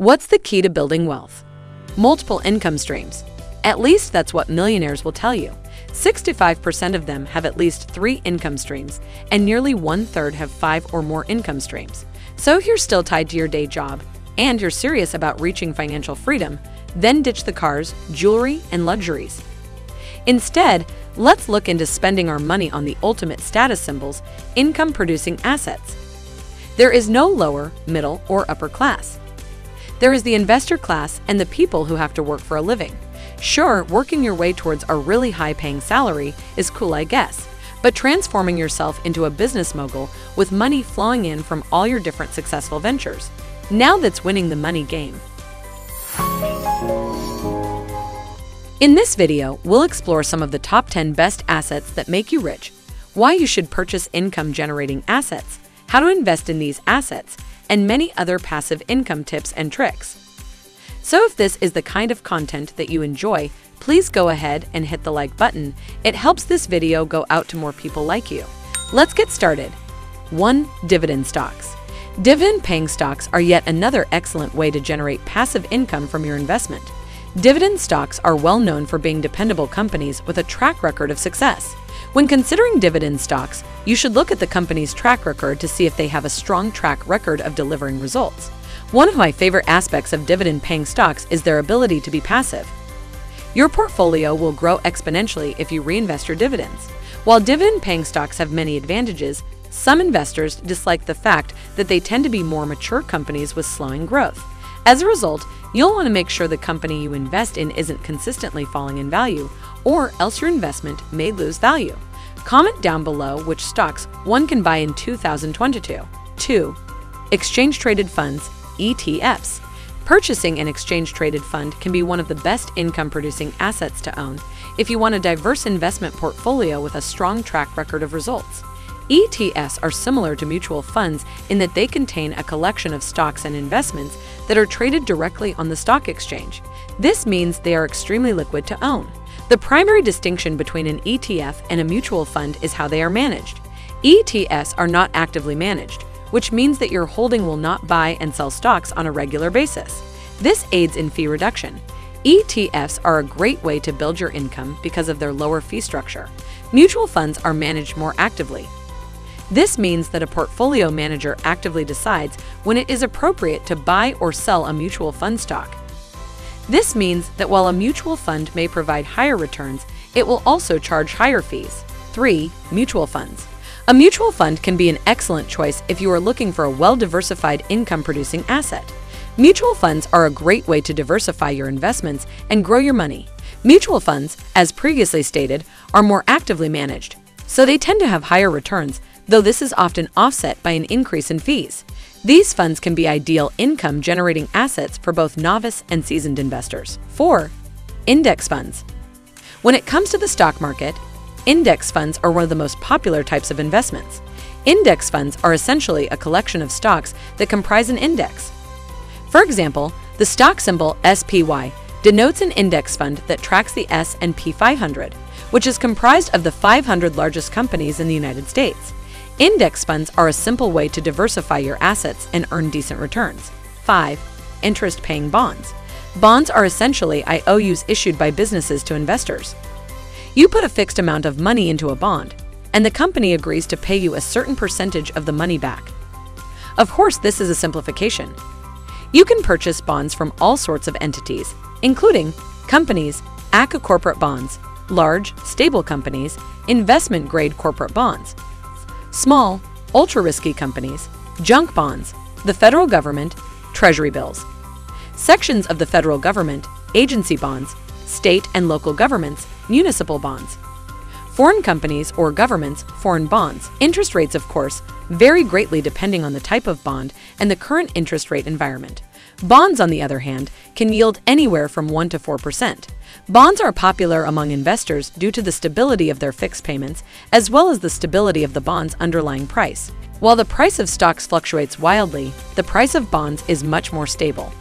What's the key to building wealth? Multiple income streams. At least that's what millionaires will tell you. 65% of them have at least 3 income streams, and nearly 1/3 have 5 or more income streams. So if you're still tied to your day job, and you're serious about reaching financial freedom, then ditch the cars, jewelry, and luxuries. Instead, let's look into spending our money on the ultimate status symbols, income-producing assets. There is no lower, middle, or upper class. There is the investor class and the people who have to work for a living. Sure, working your way towards a really high-paying salary is cool, I guess, but transforming yourself into a business mogul with money flowing in from all your different successful ventures. Now that's winning the money game. In this video, we'll explore some of the top 10 best assets that make you rich, why you should purchase income-generating assets, how to invest in these assets, and many other passive income tips and tricks. So if this is the kind of content that you enjoy, please go ahead and hit the like button. It helps this video go out to more people like you. Let's get started. 1. Dividend stocks. Dividend-paying stocks are yet another excellent way to generate passive income from your investment. Dividend stocks are well known for being dependable companies with a track record of success. When considering dividend stocks, you should look at the company's track record to see if they have a strong track record of delivering results. One of my favorite aspects of dividend-paying stocks is their ability to be passive. Your portfolio will grow exponentially if you reinvest your dividends. While dividend-paying stocks have many advantages, some investors dislike the fact that they tend to be more mature companies with slowing growth. As a result, you'll want to make sure the company you invest in isn't consistently falling in value, or else your investment may lose value. Comment down below which stocks one can buy in 2022. 2. Exchange-traded funds, ETFs. Purchasing an exchange-traded fund can be one of the best income-producing assets to own if you want a diverse investment portfolio with a strong track record of results. ETFs are similar to mutual funds in that they contain a collection of stocks and investments that are traded directly on the stock exchange. This means they are extremely liquid to own. The primary distinction between an ETF and a mutual fund is how they are managed. ETFs are not actively managed, which means that your holding will not buy and sell stocks on a regular basis. This aids in fee reduction. ETFs are a great way to build your income because of their lower fee structure. Mutual funds are managed more actively. This means that a portfolio manager actively decides when it is appropriate to buy or sell a mutual fund stock. This means that while a mutual fund may provide higher returns, it will also charge higher fees. 3. Mutual funds. A mutual fund can be an excellent choice if you are looking for a well-diversified income-producing asset. Mutual funds are a great way to diversify your investments and grow your money. Mutual funds, as previously stated, are more actively managed, so they tend to have higher returns, though this is often offset by an increase in fees. These funds can be ideal income-generating assets for both novice and seasoned investors. 4. Index funds. When it comes to the stock market, index funds are one of the most popular types of investments. Index funds are essentially a collection of stocks that comprise an index. For example, the stock symbol SPY denotes an index fund that tracks the S&P 500, which is comprised of the 500 largest companies in the United States. Index funds are a simple way to diversify your assets and earn decent returns. 5. Interest-paying bonds. Bonds are essentially IOUs issued by businesses to investors. You put a fixed amount of money into a bond, and the company agrees to pay you a certain percentage of the money back. Of course, this is a simplification. You can purchase bonds from all sorts of entities, including companies, ACCA corporate bonds, large, stable companies, investment-grade corporate bonds, small, ultra-risky companies, junk bonds, the federal government, treasury bills, sections of the federal government, agency bonds, state and local governments, municipal bonds, foreign companies or governments, foreign bonds. Interest rates, of course, vary greatly depending on the type of bond and the current interest rate environment. Bonds, on the other hand, can yield anywhere from 1 to 4%. Bonds are popular among investors due to the stability of their fixed payments as well as the stability of the bond's underlying price. While the price of stocks fluctuates wildly, the price of bonds is much more stable.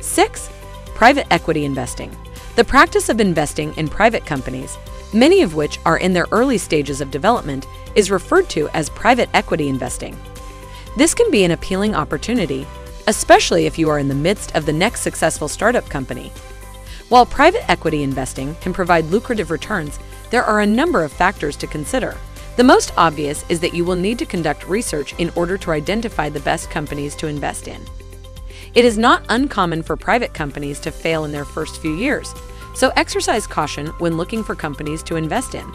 6. Private equity investing. The practice of investing in private companies, many of which are in their early stages of development, is referred to as private equity investing. This can be an appealing opportunity, especially if you are in the midst of the next successful startup company. While private equity investing can provide lucrative returns, there are a number of factors to consider. The most obvious is that you will need to conduct research in order to identify the best companies to invest in. It is not uncommon for private companies to fail in their first few years, so exercise caution when looking for companies to invest in.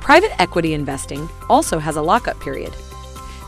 Private equity investing also has a lockup period.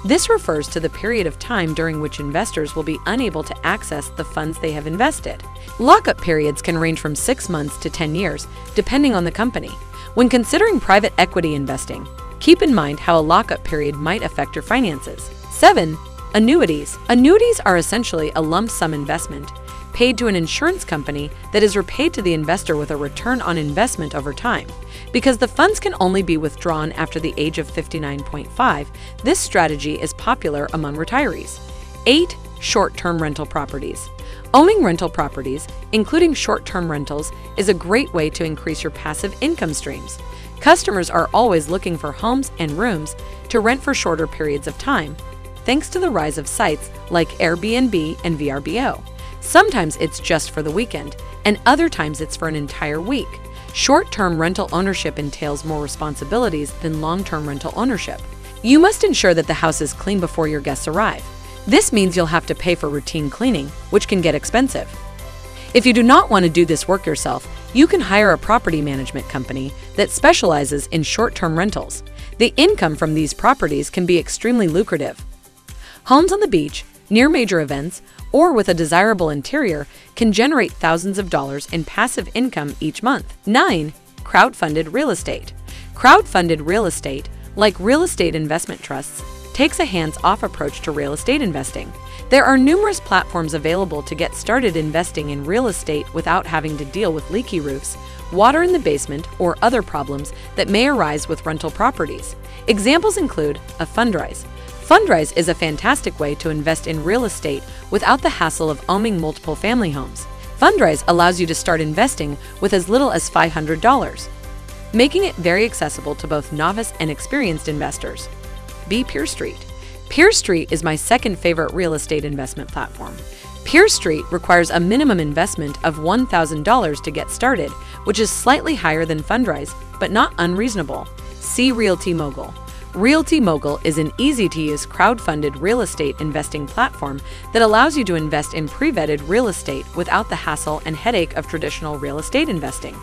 This refers to the period of time during which investors will be unable to access the funds they have invested. Lockup periods can range from 6 months to 10 years, depending on the company. When considering private equity investing, keep in mind how a lockup period might affect your finances. 7. Annuities. Annuities are essentially a lump sum investment paid to an insurance company that is repaid to the investor with a return on investment over time. Because the funds can only be withdrawn after the age of 59.5, this strategy is popular among retirees. 8. Short-term rental properties. Owning rental properties, including short-term rentals, is a great way to increase your passive income streams. Customers are always looking for homes and rooms to rent for shorter periods of time, thanks to the rise of sites like Airbnb and VRBO. Sometimes it's just for the weekend, and other times it's for an entire week. Short-term rental ownership entails more responsibilities than long-term rental ownership. You must ensure that the house is clean before your guests arrive. This means you'll have to pay for routine cleaning, which can get expensive. If you do not want to do this work yourself, you can hire a property management company that specializes in short-term rentals. The income from these properties can be extremely lucrative. Homes on the beach, near major events, or with a desirable interior can generate thousands of dollars in passive income each month. 9. Crowdfunded real estate. Crowdfunded real estate, like real estate investment trusts, takes a hands-off approach to real estate investing. There are numerous platforms available to get started investing in real estate without having to deal with leaky roofs, water in the basement, or other problems that may arise with rental properties. Examples include a Fundrise. Fundrise is a fantastic way to invest in real estate without the hassle of owning multiple family homes. Fundrise allows you to start investing with as little as $500, making it very accessible to both novice and experienced investors. B. Peer Street. Peer Street is my second favorite real estate investment platform. Peer Street requires a minimum investment of $1,000 to get started, which is slightly higher than Fundrise, but not unreasonable. C. Realty Mogul. Realty Mogul is an easy-to-use crowdfunded real estate investing platform that allows you to invest in pre-vetted real estate without the hassle and headache of traditional real estate investing.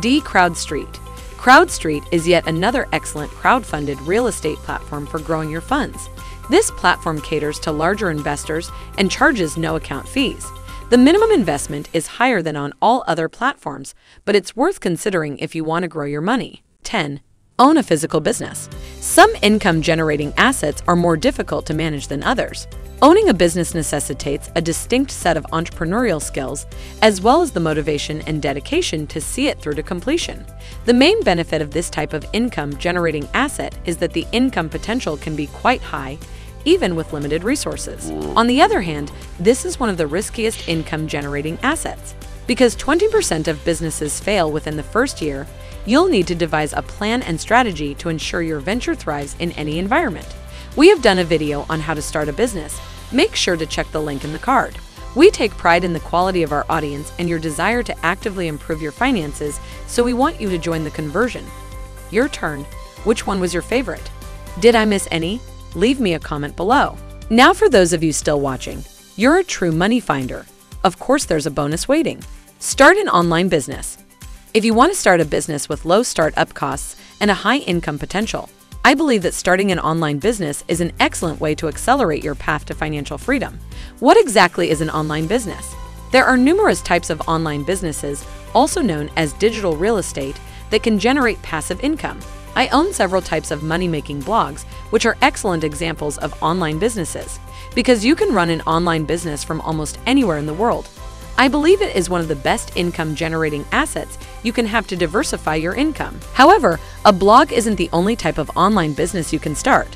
D. CrowdStreet. CrowdStreet is yet another excellent crowdfunded real estate platform for growing your funds. This platform caters to larger investors and charges no account fees. The minimum investment is higher than on all other platforms, but it's worth considering if you want to grow your money. 10. Own a physical business. Some income-generating assets are more difficult to manage than others. Owning a business necessitates a distinct set of entrepreneurial skills, as well as the motivation and dedication to see it through to completion. The main benefit of this type of income-generating asset is that the income potential can be quite high, even with limited resources. On the other hand, this is one of the riskiest income-generating assets. Because 20% of businesses fail within the first year, you'll need to devise a plan and strategy to ensure your venture thrives in any environment. We have done a video on how to start a business. Make sure to check the link in the card. We take pride in the quality of our audience and your desire to actively improve your finances, so we want you to join the conversion. Your turn. Which one was your favorite? Did I miss any? Leave me a comment below. Now for those of you still watching, you're a true money finder. Of course, there's a bonus waiting. Start an online business. If you want to start a business with low startup costs and a high income potential, I believe that starting an online business is an excellent way to accelerate your path to financial freedom. What exactly is an online business? There are numerous types of online businesses, also known as digital real estate, that can generate passive income. I own several types of money-making blogs, which are excellent examples of online businesses, because you can run an online business from almost anywhere in the world. I believe it is one of the best income-generating assets you can have to diversify your income. However, a blog isn't the only type of online business you can start.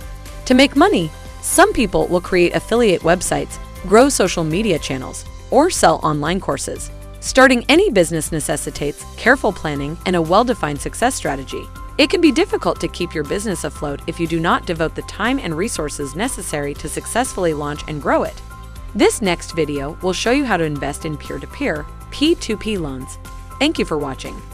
To make money, some people will create affiliate websites, grow social media channels, or sell online courses. Starting any business necessitates careful planning and a well-defined success strategy. It can be difficult to keep your business afloat if you do not devote the time and resources necessary to successfully launch and grow it. This next video will show you how to invest in peer-to-peer, P2P loans. Thank you for watching.